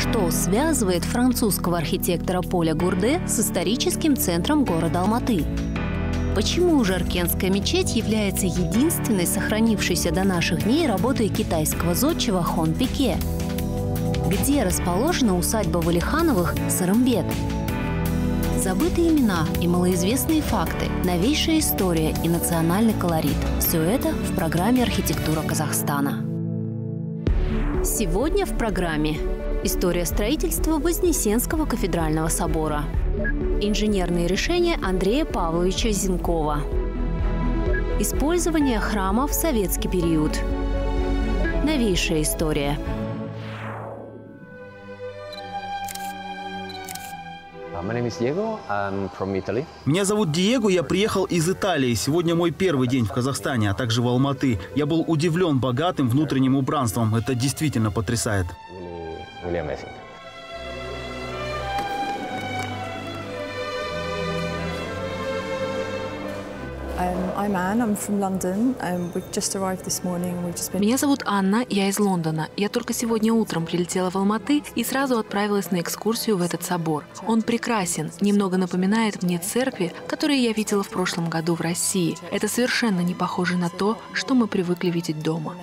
Что связывает французского архитектора Поля Гурдэ с историческим центром города Алматы? Почему Жаркентская мечеть является единственной сохранившейся до наших дней работой китайского зодчего Хон Пике? Где расположена усадьба Валихановых Сырымбет? Забытые имена и малоизвестные факты, новейшая история и национальный колорит – все это в программе «Архитектура Казахстана». Сегодня в программе история строительства Вознесенского кафедрального собора. Инженерные решения Андрея Павловича Зенкова. Использование храма в советский период. Новейшая история. Меня зовут Диего, я приехал из Италии. Сегодня мой первый день в Казахстане, а также в Алматы. Я был удивлен богатым внутренним убранством. Это действительно потрясает. Меня зовут Анна, я из Лондона. Я только сегодня утром прилетела в Алматы и сразу отправилась на экскурсию в этот собор. Он прекрасен, немного напоминает мне церкви, которые я видела в прошлом году в России. Это совершенно не похоже на то, что мы привыкли видеть дома.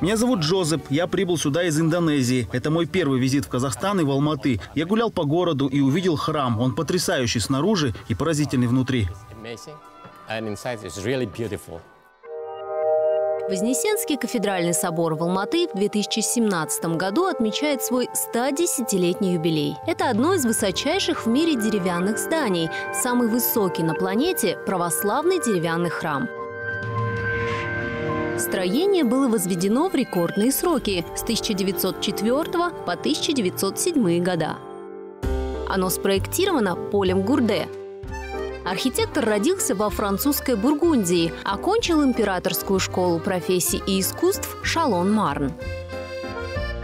Меня зовут Джозеп. Я прибыл сюда из Индонезии. Это мой первый визит в Казахстан и в Алматы. Я гулял по городу и увидел храм. Он потрясающий снаружи и поразительный внутри. Вознесенский кафедральный собор в Алматы в 2017 году отмечает свой 110-летний юбилей. Это одно из высочайших в мире деревянных зданий, самый высокий на планете православный деревянный храм. Строение было возведено в рекордные сроки с 1904 по 1907 года. Оно спроектировано Полем Гурдэ. Архитектор родился во французской Бургундии, окончил императорскую школу профессий и искусств Шалон-Марн.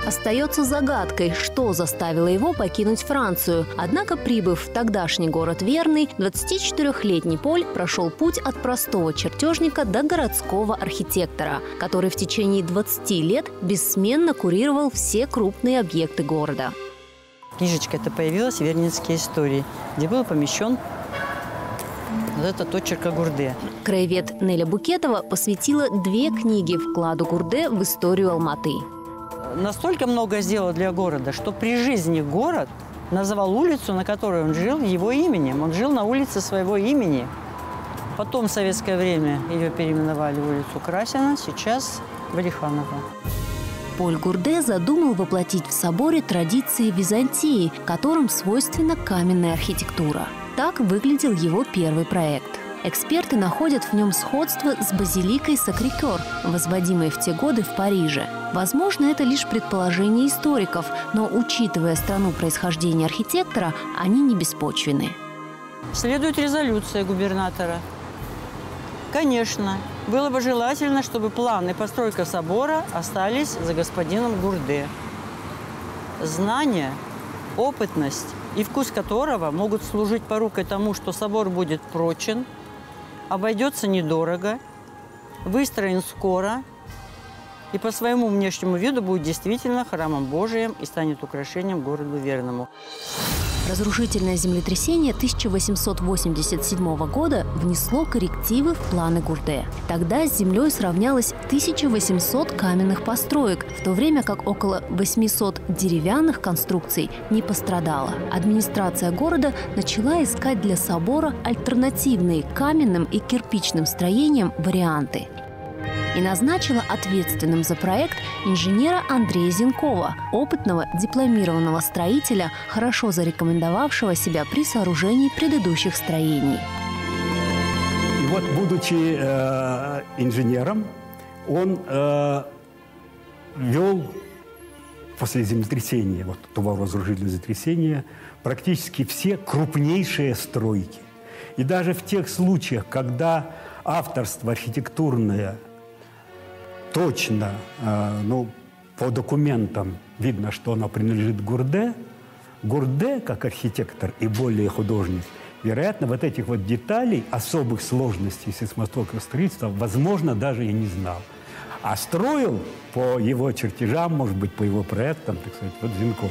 Остается загадкой, что заставило его покинуть Францию. Однако, прибыв в тогдашний город Верный, 24-летний Поль прошел путь от простого чертежника до городского архитектора, который в течение 20 лет бессменно курировал все крупные объекты города. Книжечка-то появилась «Вернинские истории», где был помещен вот этот очерк о Гурдэ. Краевед Неля Букетова посвятила две книги вкладу Гурдэ в историю Алматы. Настолько много сделал для города, что при жизни город называл улицу, на которой он жил, его именем. Он жил на улице своего имени. Потом в советское время ее переименовали в улицу Красина, сейчас Валиханова. Поль Гурдэ задумал воплотить в соборе традиции Византии, которым свойственна каменная архитектура. Так выглядел его первый проект. Эксперты находят в нем сходство с базиликой Сакрикер, возводимой в те годы в Париже. Возможно, это лишь предположение историков, но, учитывая страну происхождения архитектора, они не беспочвены. Следует резолюция губернатора. Конечно, было бы желательно, чтобы планы постройки собора остались за господином Гурдэ. Знания, опытность и вкус которого могут служить порукой тому, что собор будет прочен, обойдется недорого, выстроен скоро и по своему внешнему виду будет действительно храмом Божиим и станет украшением городу Верному. Разрушительное землетрясение 1887 года внесло коррективы в планы Гурдэ. Тогда с землей сравнялось 1800 каменных построек, в то время как около 800 деревянных конструкций не пострадало. Администрация города начала искать для собора альтернативные каменным и кирпичным строениям варианты. И назначила ответственным за проект инженера Андрея Зенкова, опытного дипломированного строителя, хорошо зарекомендовавшего себя при сооружении предыдущих строений. И вот, будучи инженером, он вел после землетрясения, вот того разрушительного землетрясения, практически все крупнейшие стройки. И даже в тех случаях, когда авторство архитектурное точно, ну, по документам видно, что она принадлежит Гурдэ. Гурдэ, как архитектор и более художник, вероятно, вот этих вот деталей, особых сложностей сейсмостроительного строительства, возможно, даже и не знал. А строил по его чертежам, может быть, по его проектам, так сказать, вот Зенков.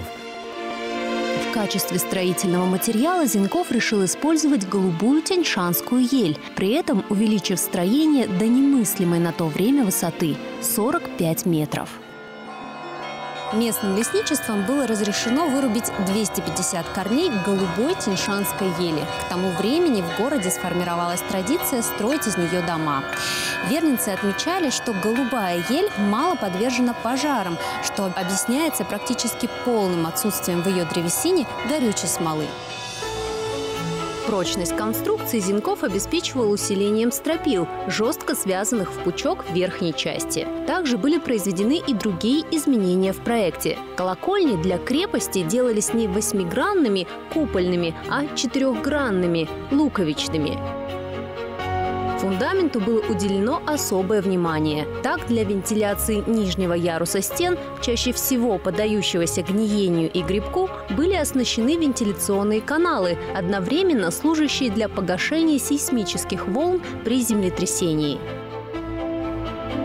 В качестве строительного материала Зенков решил использовать голубую тяньшанскую ель, при этом увеличив строение до немыслимой на то время высоты – 45 метров. Местным лесничеством было разрешено вырубить 250 корней голубой тяньшанской ели. К тому времени в городе сформировалась традиция строить из нее дома. Верницы отмечали, что голубая ель мало подвержена пожарам, что объясняется практически полным отсутствием в ее древесине горючей смолы. Прочность конструкции Зенков обеспечивал усилением стропил, жестко связанных в пучок в верхней части. Также были произведены и другие изменения в проекте. Колокольни для крепости делались не восьмигранными, купольными, а четырехгранными, луковичными. Фундаменту было уделено особое внимание. Так, для вентиляции нижнего яруса стен, чаще всего поддающегося гниению и грибку, были оснащены вентиляционные каналы, одновременно служащие для погашения сейсмических волн при землетрясении.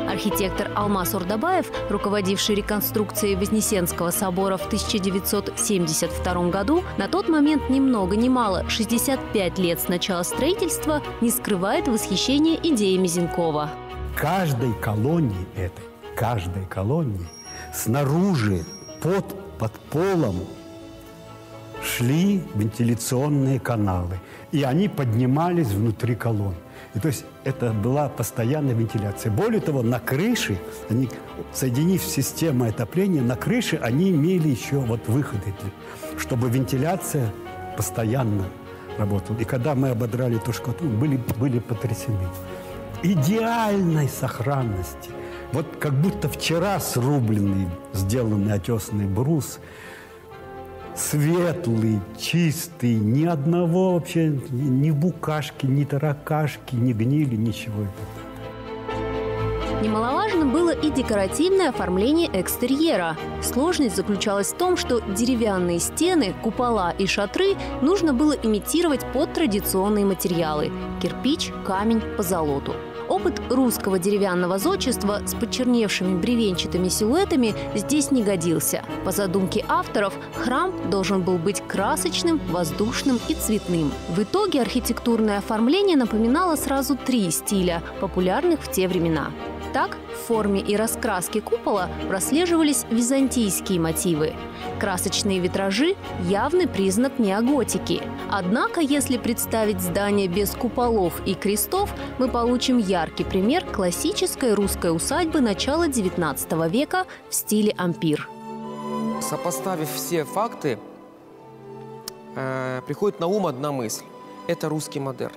Архитектор Алмас Ордабаев, руководивший реконструкцией Вознесенского собора в 1972 году, на тот момент ни много ни мало, 65 лет с начала строительства, не скрывает восхищения идеями Зенкова. Каждой колонии снаружи под полом шли вентиляционные каналы, и они поднимались внутри колонн. И то есть это была постоянная вентиляция. Более того, на крыше, они, соединив систему отопления, на крыше они имели еще вот выходы, чтобы вентиляция постоянно работала. И когда мы ободрали эту шкатулку, были потрясены. Идеальной сохранности. Вот как будто вчера срубленный, сделанный отесный брус, светлый, чистый, ни одного вообще, ни букашки, ни таракашки, ни гнили, ничего этого. Немаловажно было и декоративное оформление экстерьера. Сложность заключалась в том, что деревянные стены, купола и шатры нужно было имитировать под традиционные материалы – кирпич, камень, позолоту. Опыт русского деревянного зодчества с почерневшими бревенчатыми силуэтами здесь не годился. По задумке авторов, храм должен был быть красочным, воздушным и цветным. В итоге архитектурное оформление напоминало сразу три стиля, популярных в те времена. Так, в форме и раскраске купола прослеживались византийские мотивы. Красочные витражи – явный признак неоготики. Однако, если представить здание без куполов и крестов, мы получим яркий пример классической русской усадьбы начала XIX века в стиле ампир. Сопоставив все факты, приходит на ум одна мысль – это русский модерн.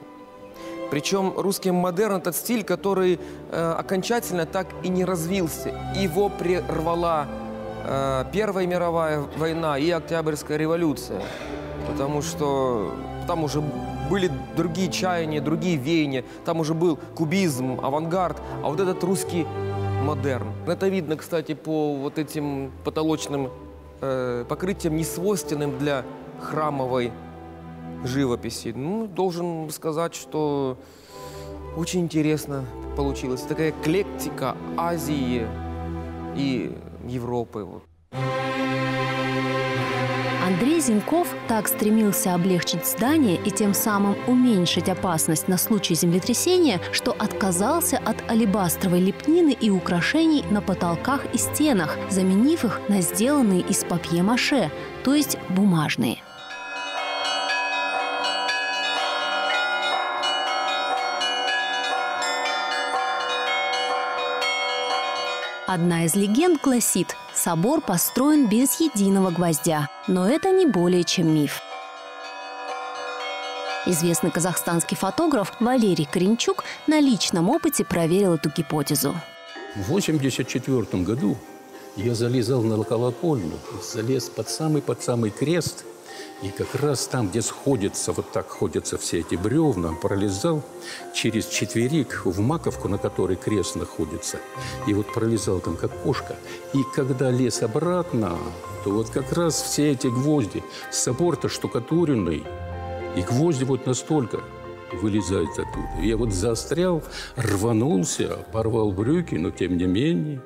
Причем русский модерн – этот стиль, который окончательно так и не развился. Его прервала Первая мировая война и Октябрьская революция. Потому что там уже были другие чаяния, другие веяния. Там уже был кубизм, авангард. А вот этот русский модерн. Это видно, кстати, по вот этим потолочным покрытиям, несвойственным для храмовой живописи. Ну, должен сказать, что очень интересно получилось. Такая эклектика Азии и Европы. Андрей Зенков так стремился облегчить здание и тем самым уменьшить опасность на случай землетрясения, что отказался от алебастровой лепнины и украшений на потолках и стенах, заменив их на сделанные из папье-маше, то есть бумажные. Одна из легенд гласит, собор построен без единого гвоздя, но это не более чем миф. Известный казахстанский фотограф Валерий Коренчук на личном опыте проверил эту гипотезу. В 1984 году я залезал на колокольню, залез под самый крест, и как раз там, где сходятся, вот так ходятся все эти бревна, пролезал через четверик в маковку, на которой крест находится. И вот пролезал там, как кошка. И когда лез обратно, то вот как раз все эти гвозди. Собор-то штукатуренный. И гвозди вот настолько вылезают оттуда. Я вот застрял, рванулся, порвал брюки, но тем не менее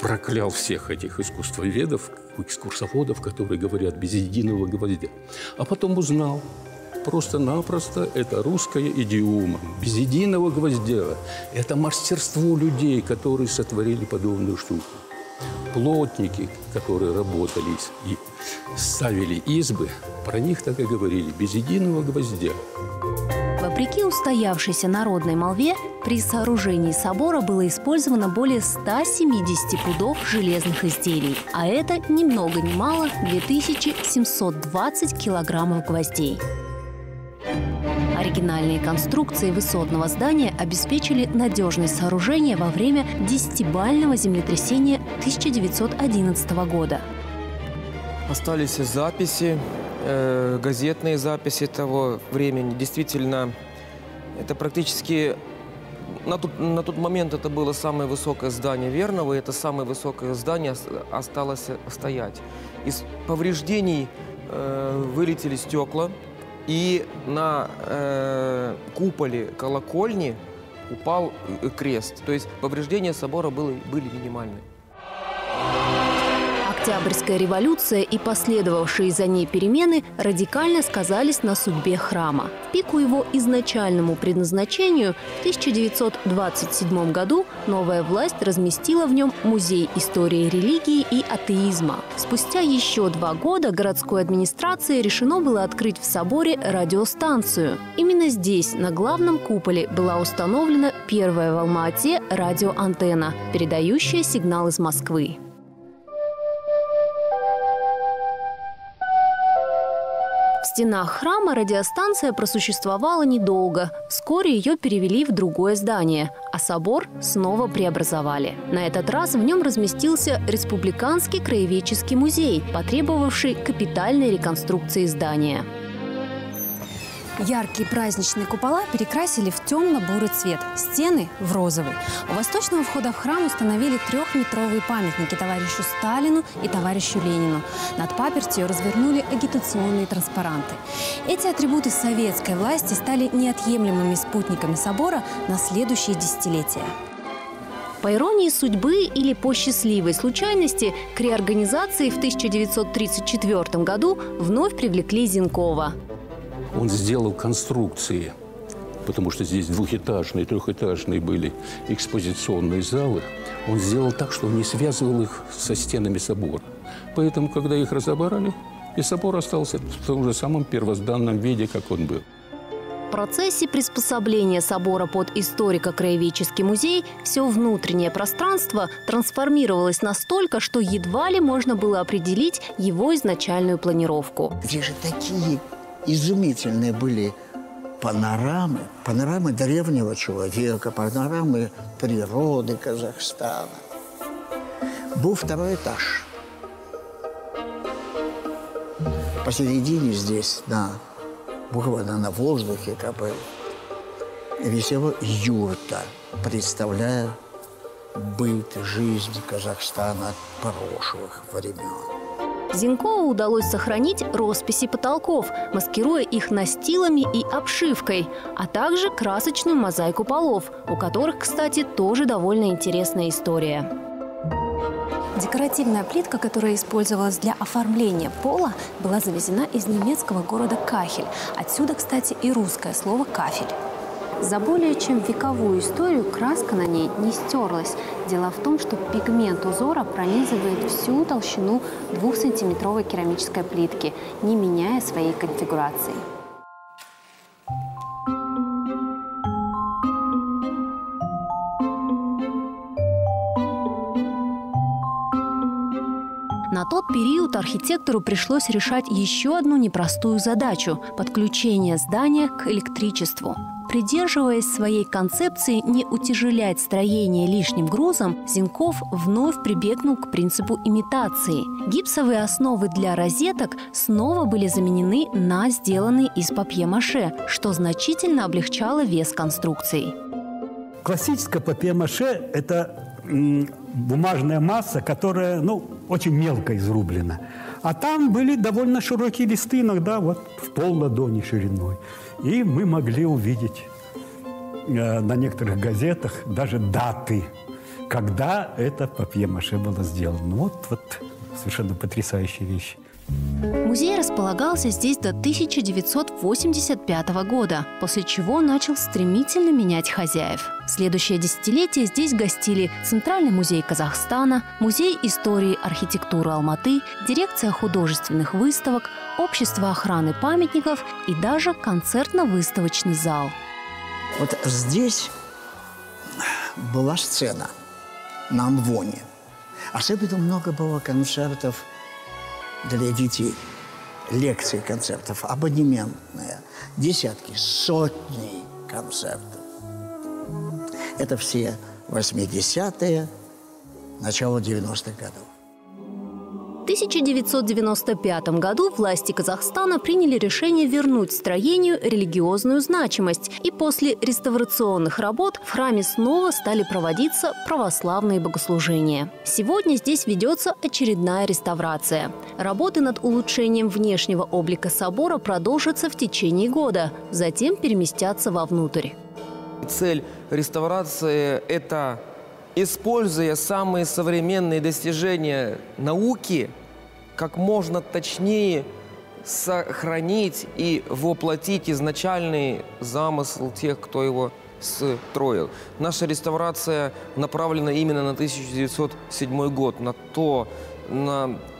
проклял всех этих искусствоведов, экскурсоводов, которые говорят без единого гвоздя. А потом узнал, просто-напросто это русская идиома, без единого гвоздя. Это мастерство людей, которые сотворили подобную штуку. Плотники, которые работали и ставили избы, про них так и говорили, без единого гвоздя. Вопреки устоявшейся народной молве, при сооружении собора было использовано более 170 пудов железных изделий, а это ни много ни мало 2720 килограммов гвоздей. Оригинальные конструкции высотного здания обеспечили надежность сооружения во время 10-бального землетрясения 1911 года. Остались записи, газетные записи того времени. Действительно, это практически на тот момент это было самое высокое здание Верного, и это самое высокое здание осталось стоять. Из повреждений вылетели стекла, и на куполе колокольни упал крест. То есть повреждения собора были минимальны. Октябрьская революция и последовавшие за ней перемены радикально сказались на судьбе храма. В пику его изначальному предназначению в 1927 году новая власть разместила в нем музей истории религии и атеизма. Спустя еще 2 года городской администрации решено было открыть в соборе радиостанцию. Именно здесь, на главном куполе, была установлена первая в Алма-Ате радиоантенна, передающая сигнал из Москвы. В стенах храма радиостанция просуществовала недолго. Вскоре ее перевели в другое здание, а собор снова преобразовали. На этот раз в нем разместился Республиканский краеведческий музей, потребовавший капитальной реконструкции здания. Яркие праздничные купола перекрасили в темно-бурый цвет, стены – в розовый. У восточного входа в храм установили 3-метровые памятники товарищу Сталину и товарищу Ленину. Над папертью развернули агитационные транспаранты. Эти атрибуты советской власти стали неотъемлемыми спутниками собора на следующие десятилетия. По иронии судьбы или по счастливой случайности, к реорганизации в 1934 году вновь привлекли Зенкова. Он сделал конструкции, потому что здесь 2-этажные, 3-этажные были экспозиционные залы. Он сделал так, что он не связывал их со стенами собора. Поэтому, когда их разобрали, и собор остался в том же самом первозданном виде, как он был. В процессе приспособления собора под историко-краеведческий музей все внутреннее пространство трансформировалось настолько, что едва ли можно было определить его изначальную планировку. Здесь же такие... изумительные были панорамы, панорамы древнего человека, панорамы природы Казахстана. Был 2-й этаж. Посередине здесь, буквально на воздухе, как бы, висела юрта, представляя быт, жизнь Казахстана прошлых времен. Зенкову удалось сохранить росписи потолков, маскируя их настилами и обшивкой, а также красочную мозаику полов, у которых, кстати, тоже довольно интересная история. Декоративная плитка, которая использовалась для оформления пола, была завезена из немецкого города Кахель. Отсюда, кстати, и русское слово «кафель». За более чем вековую историю краска на ней не стерлась. Дело в том, что пигмент узора пронизывает всю толщину 2-сантиметровой керамической плитки, не меняя своей конфигурации. На тот период архитектору пришлось решать еще одну непростую задачу – подключение здания к электричеству. Придерживаясь своей концепции не утяжелять строение лишним грузом, Зенков вновь прибегнул к принципу имитации. Гипсовые основы для розеток снова были заменены на сделанные из папье-маше, что значительно облегчало вес конструкций. Классическое папье-маше – это бумажная масса, которая очень мелко изрублена. А там были довольно широкие листы, иногда вот в пол-ладони шириной. И мы могли увидеть на некоторых газетах даже даты, когда это папье-маше было сделано. Вот совершенно потрясающие вещи. Музей располагался здесь до 1985 года, после чего начал стремительно менять хозяев. Следующее десятилетие здесь гостили Центральный музей Казахстана, Музей истории и архитектуры Алматы, дирекция художественных выставок, Общество охраны памятников и даже концертно-выставочный зал. Вот здесь была сцена на Амвоне. Особенно много было концертов для детей, лекции концертов, абонементные, десятки, сотни концертов. Это все 80-е, начало 90-х годов. В 1995 году власти Казахстана приняли решение вернуть строению религиозную значимость. И после реставрационных работ в храме снова стали проводиться православные богослужения. Сегодня здесь ведется очередная реставрация. Работы над улучшением внешнего облика собора продолжатся в течение года, затем переместятся вовнутрь. Цель реставрации – это, используя самые современные достижения науки, как можно точнее сохранить и воплотить изначальный замысел тех, кто его строил. Наша реставрация направлена именно на 1907 год, на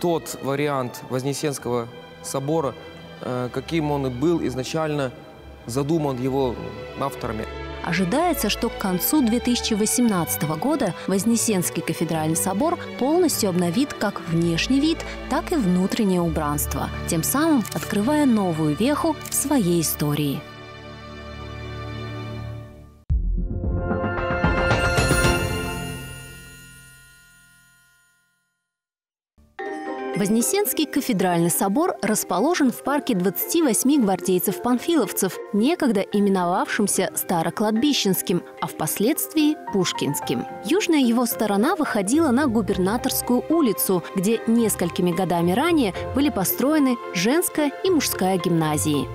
тот вариант Вознесенского собора, каким он и был изначально задуман его авторами. Ожидается, что к концу 2018 года Вознесенский кафедральный собор полностью обновит как внешний вид, так и внутреннее убранство, тем самым открывая новую веху своей истории. Вознесенский кафедральный собор расположен в парке 28 гвардейцев-панфиловцев, некогда именовавшимся Старокладбищенским, а впоследствии Пушкинским. Южная его сторона выходила на Губернаторскую улицу, где несколькими годами ранее были построены женская и мужская гимназии.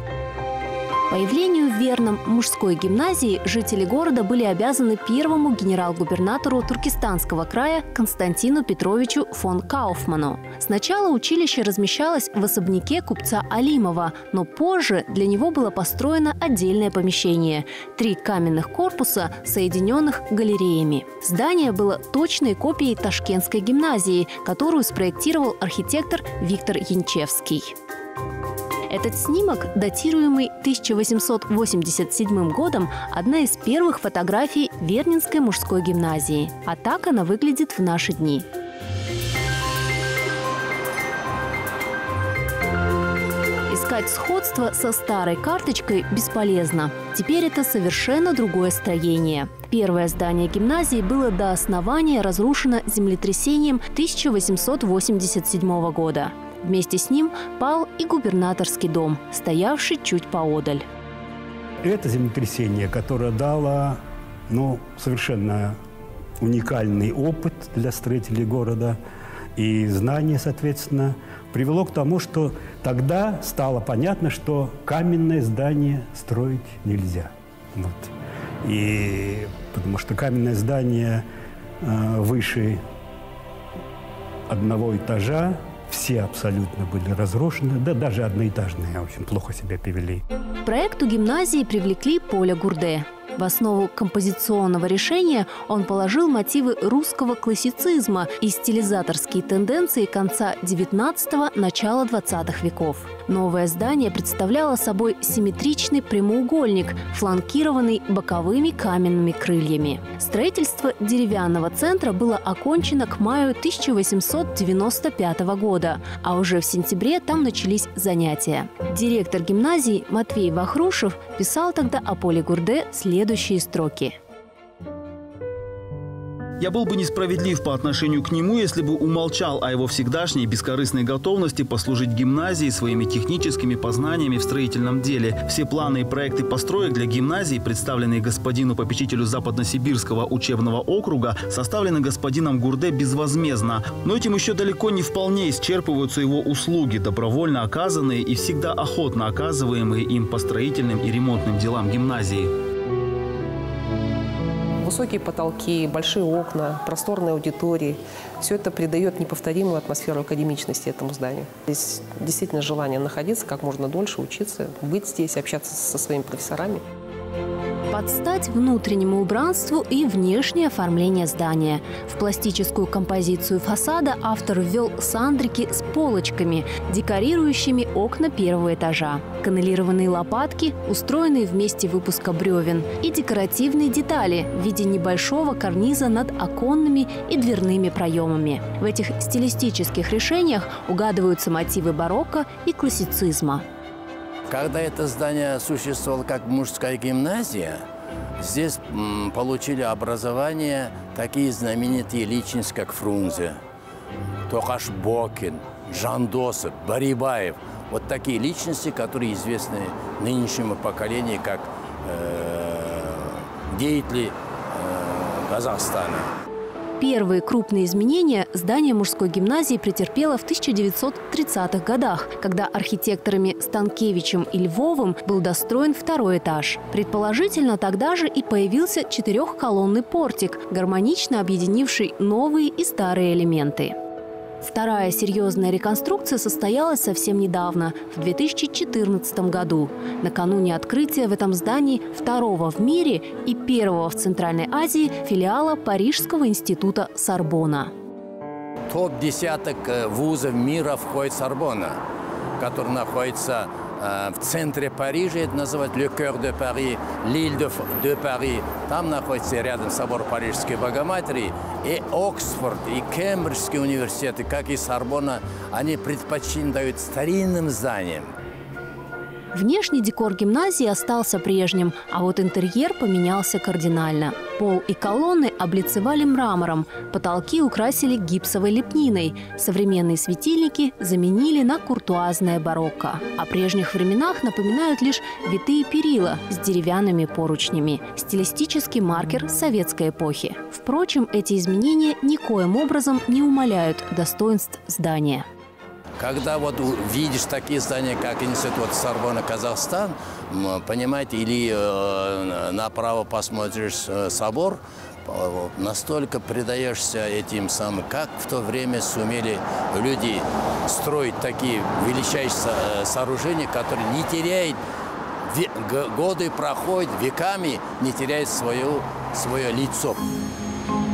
Появлению в Верном мужской гимназии жители города были обязаны первому генерал-губернатору Туркестанского края Константину Петровичу фон Кауфману. Сначала училище размещалось в особняке купца Алимова, но позже для него было построено отдельное помещение – 3 каменных корпуса, соединенных галереями. Здание было точной копией Ташкентской гимназии, которую спроектировал архитектор Виктор Янчевский. Этот снимок, датируемый 1887 годом, одна из первых фотографий Вернинской мужской гимназии. А так она выглядит в наши дни. Искать сходство со старой карточкой бесполезно. Теперь это совершенно другое строение. Первое здание гимназии было до основания разрушено землетрясением 1887 года. Вместе с ним пал и губернаторский дом, стоявший чуть поодаль. Это землетрясение, которое дало совершенно уникальный опыт для строителей города и знания, соответственно, привело к тому, что тогда стало понятно, что каменное здание строить нельзя. И потому что каменное здание выше одного этажа, все абсолютно были разрушены, да даже одноэтажные, в общем, плохо себя повели. К проекту гимназии привлекли Поля Гурдэ. В основу композиционного решения он положил мотивы русского классицизма и стилизаторские тенденции конца XIX – начала XX веков. Новое здание представляло собой симметричный прямоугольник, фланкированный боковыми каменными крыльями. Строительство деревянного центра было окончено к маю 1895 года, а уже в сентябре там начались занятия. Директор гимназии Матвей Вахрушев писал тогда о Поле Гурдэ следующие строки. Я был бы несправедлив по отношению к нему, если бы умолчал о его всегдашней бескорыстной готовности послужить гимназии своими техническими познаниями в строительном деле. Все планы и проекты построек для гимназии, представленные господину-попечителю Западносибирского учебного округа, составлены господином Гурдэ безвозмездно. Но этим еще далеко не вполне исчерпываются его услуги, добровольно оказанные и всегда охотно оказываемые им по строительным и ремонтным делам гимназии. Высокие потолки, большие окна, просторные аудитории. Все это придает неповторимую атмосферу академичности этому зданию. Здесь действительно желание находиться как можно дольше, учиться, быть здесь, общаться со своими профессорами. Под стать внутреннему убранству и внешнее оформление здания. В пластическую композицию фасада автор ввел сандрики с полочками, декорирующими окна первого этажа, каналированные лопатки, устроенные в месте выпуска бревен, и декоративные детали в виде небольшого карниза над оконными и дверными проемами. В этих стилистических решениях угадываются мотивы барокко и классицизма. Когда это здание существовало как мужская гимназия, здесь получили образование такие знаменитые личности, как Фрунзе, Тохаш Бокин, Жандосов, Барибаев. Вот такие личности, которые известны нынешнему поколению как деятели Казахстана. Первые крупные изменения здание мужской гимназии претерпело в 1930-х годах, когда архитекторами Станкевичем и Львовым был достроен второй этаж. Предположительно, тогда же и появился четырехколонный портик, гармонично объединивший новые и старые элементы. Вторая серьезная реконструкция состоялась совсем недавно, в 2014 году. Накануне открытия в этом здании второго в мире и первого в Центральной Азии филиала Парижского института Сорбонна. Топ-десяток вузов мира входит Сорбонна, который находится в центре Парижа. Это называют «Le Cœur de Paris», «L'Île de Paris». Там находится рядом собор Парижской Богоматери. И Оксфорд, и Кембриджские университеты, как и Сорбонна, они предпочтение дают старинным зданиям. Внешний декор гимназии остался прежним, а вот интерьер поменялся кардинально. Пол и колонны облицевали мрамором, потолки украсили гипсовой лепниной, современные светильники заменили на куртуазное барокко. О прежних временах напоминают лишь витые перила с деревянными поручнями – стилистический маркер советской эпохи. Впрочем, эти изменения никоим образом не умаляют достоинств здания. Когда вот видишь такие здания, как Институт Сорбонна Казахстан, понимаете, или направо посмотришь собор, настолько предаешься этим самым, как в то время сумели люди строить такие величайшие сооружения, которые не теряют, годы проходят, веками не теряют свое лицо.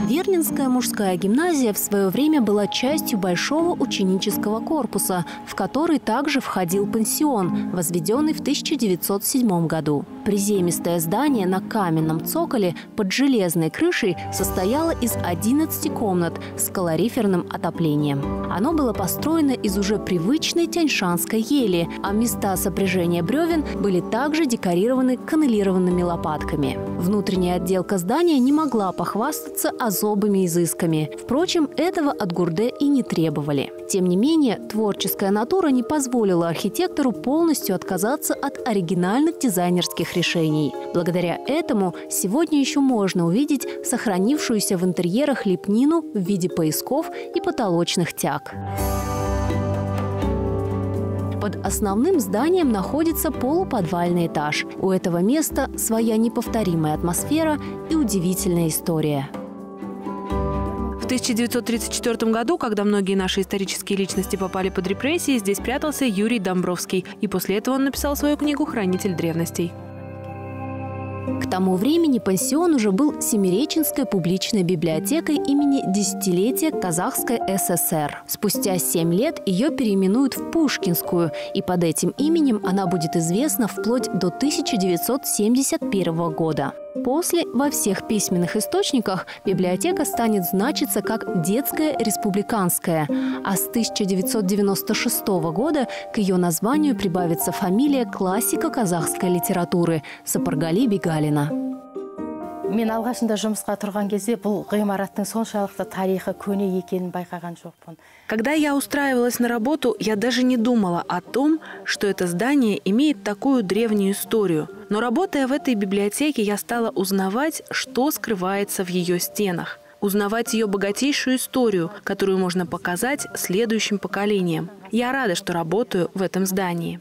Верненская мужская гимназия в свое время была частью большого ученического корпуса, в который также входил пансион, возведенный в 1907 году. Приземистое здание на каменном цоколе под железной крышей состояло из 11 комнат с колориферным отоплением. Оно было построено из уже привычной тяньшанской ели, а места сопряжения бревен были также декорированы каналированными лопатками. Внутренняя отделка здания не могла похвастаться особыми изысками. Впрочем, этого от Гурдэ и не требовали. Тем не менее, творческая натура не позволила архитектору полностью отказаться от оригинальных дизайнерских решений. Благодаря этому сегодня еще можно увидеть сохранившуюся в интерьерах лепнину в виде поясков и потолочных тяг. Под основным зданием находится полуподвальный этаж. У этого места своя неповторимая атмосфера и удивительная история. В 1934 году, когда многие наши исторические личности попали под репрессии, здесь прятался Юрий Домбровский, и после этого он написал свою книгу «Хранитель древностей». К тому времени пансион уже был Семиреченской публичной библиотекой имени десятилетия Казахской ССР. Спустя 7 лет ее переименуют в Пушкинскую, и под этим именем она будет известна вплоть до 1971 года. После во всех письменных источниках библиотека станет значиться как детская республиканская, а с 1996 года к ее названию прибавится фамилия классика казахской литературы Сапаргали Бегалина. Мен алғашында жұмысқа тұрған кезде бұл ғимараттың соншалықты тарихы көне екенін байқаған жоқпын. Когда я устраивалась на работу, я даже не думала о том, что это здание имеет такую древнюю историю. Но работая в этой библиотеке, я стала узнавать, что скрывается в ее стенах. Узнавать ее богатейшую историю, которую можно показать следующим поколениям. Я рада, что работаю в этом здании.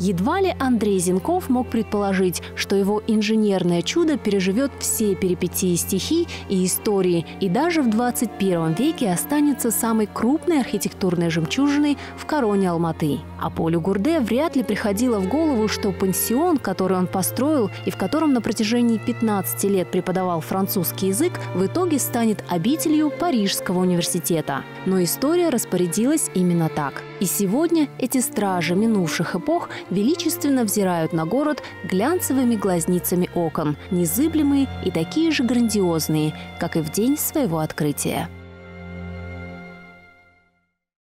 Едва ли Андрей Зенков мог предположить, что его инженерное чудо переживет все перипетии стихий и истории и даже в 21 веке останется самой крупной архитектурной жемчужиной в короне Алматы. А Полю Гурдэ вряд ли приходило в голову, что пансион, который он построил и в котором на протяжении 15 лет преподавал французский язык, в итоге станет обителью Парижского университета. Но история распорядилась именно так. И сегодня эти стражи минувших эпох величественно взирают на город глянцевыми глазницами окон, незыблемые и такие же грандиозные, как и в день своего открытия.